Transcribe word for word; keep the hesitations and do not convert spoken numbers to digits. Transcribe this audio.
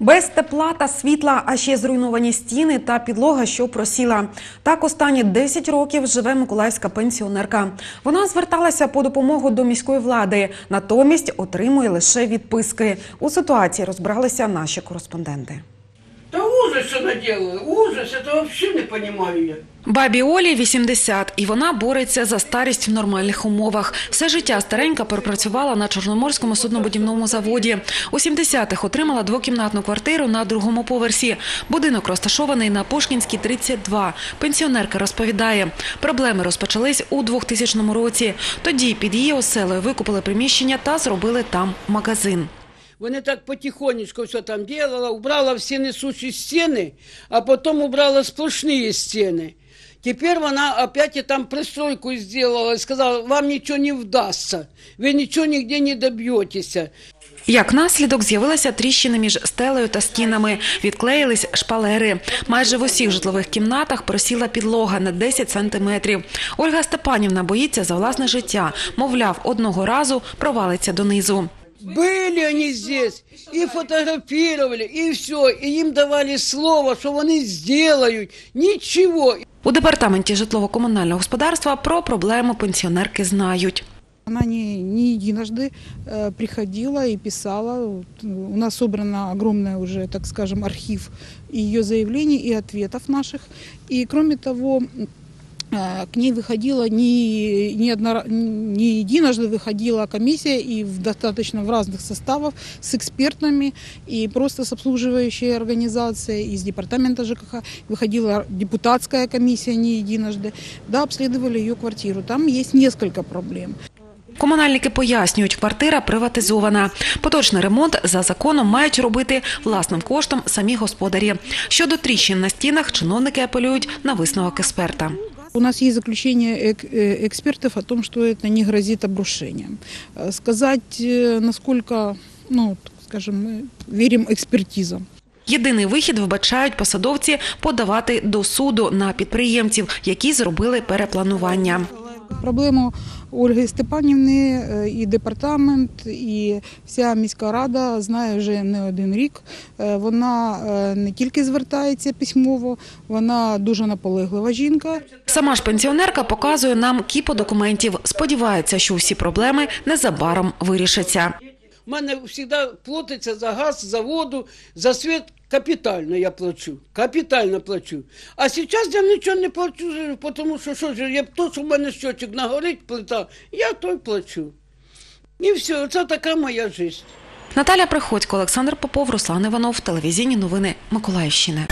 Без тепла та світла, а ще зруйновані стіни та підлога, що просіла. Так останні десять років живе миколаївська пенсіонерка. Вона зверталася по допомогу до міської влади, натомість отримує лише відписки. У ситуації розбиралися наші кореспонденти. Та ужас, що наделали, ужас, це взагалі не розумію я. Бабі Олі вісімдесят, і вона бореться за старість в нормальних умовах. Все життя старенька пропрацювала на Чорноморському суднобудівному заводі. У сімдесятих отримала двокімнатну квартиру на другому поверсі. Будинок розташований на Пошкінській, тридцять два. Пенсіонерка розповідає, проблеми розпочались у двохтисячному році. Тоді під її оселею викупили приміщення та зробили там магазин. Вони так потихонечку все там робили, убрала всі несучі стіни, а потім убрала сплошні стіни. Теперь она опять и там пристройку сделала и сказала, вам ничего не вдастся, вы ничего нигде не добьетесь. Як наслідок, з'явилися тріщини між стелею та стінами, відклеїлись шпалери. Майже в усіх житлових кімнатах просіла підлога на десять сантиметрів. Ольга Степанівна боїться за власне життя, мовляв, одного разу провалиться донизу. Были они здесь, и фотографировали, и все, и им давали слово, что они сделают, ничего. У департаменті житлово-комунального господарства про проблему пенсіонерки знають. Она не, не единожды приходила и писала. У нас собрано огромный уже, так скажем, архив ее заявлений и ответов наших. И кроме того, к ней выходила не, не, одно, не единожды выходила комиссия и в достаточно в разных составах с экспертами и просто с обслуживающей организацией из департамента ЖКХ. Выходила депутатская комиссия не единожды, да, обследовали ее квартиру. Там есть несколько проблем. Комунальники пояснюють, квартира приватизована. Поточний ремонт за законом мають робити власним коштом самі господарі. Щодо тріщин на стінах, чиновники апелюють на висновок експерта. У нас есть заключение экспертов о том, что это не грозит обрушением. Сказать, насколько, ну, скажем, мы верим экспертизам. Єдиний вихід вбачають посадовці подавати до суду на підприємців, які зробили перепланування. Проблему Ольги Степанівни і департамент, і вся міська рада знає вже не один рік. Вона не тільки звертається письмово, вона дуже наполеглива жінка. Сама ж пенсіонерка показує нам кіпу документів. Сподівається, що всі проблеми незабаром вирішаться. У мене завжди платиться за газ, за воду, за світ. Капитально я плачу, капитально плачу. А сейчас я ничего не плачу, потому что, что же, я, то, что у меня счетчик нагорит, плита, я то и плачу. И все, это такая моя жизнь. Наталья Приходько, Александр Попов, Руслан Иванов, телевізійні новини Миколаївщини.